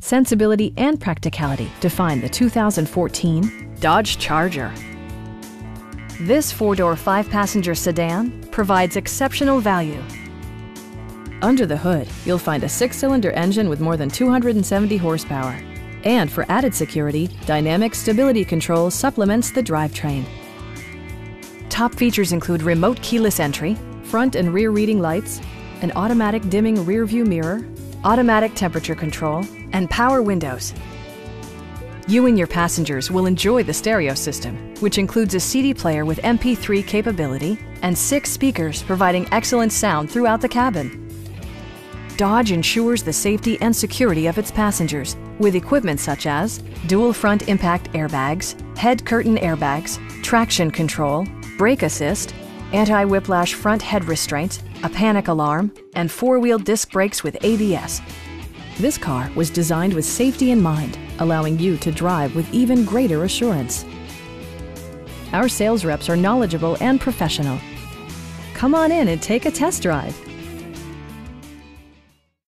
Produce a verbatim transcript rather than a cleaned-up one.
Sensibility and practicality define the two thousand fourteen Dodge Charger. This four-door, five-passenger sedan provides exceptional value. Under the hood, you'll find a six-cylinder engine with more than two hundred seventy horsepower. And for added security, dynamic stability control supplements the drivetrain. Top features include remote keyless entry, front and rear reading lights, an automatic dimming rear-view mirror, automatic temperature control, and power windows. You and your passengers will enjoy the stereo system, which includes a C D player with M P three capability and six speakers providing excellent sound throughout the cabin. Dodge ensures the safety and security of its passengers with equipment such as dual front impact airbags, head curtain airbags, traction control, brake assist, anti-whiplash front head restraints, a panic alarm, and four-wheel disc brakes with A B S. This car was designed with safety in mind, allowing you to drive with even greater assurance. Our sales reps are knowledgeable and professional. Come on in and take a test drive.